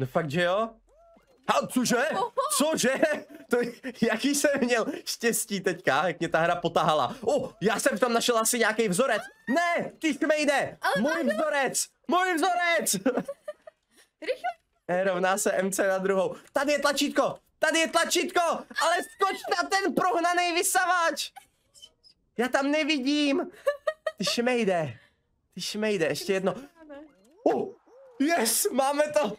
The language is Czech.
No fakt, že jo? A cože? Cože? To, jaký jsem měl štěstí teďka, jak mě ta hra potahala. Já jsem tam našel asi nějaký vzorec. Ne, ty šmejde! Můj vzorec! Můj vzorec! Rychle. Rovná se MC na druhou. Tady je tlačítko! Tady je tlačítko! Ale skoč na ten prohnaný vysavač! Já tam nevidím! Ty šmejde! Ty šmejde, ještě jedno. Yes, máme to!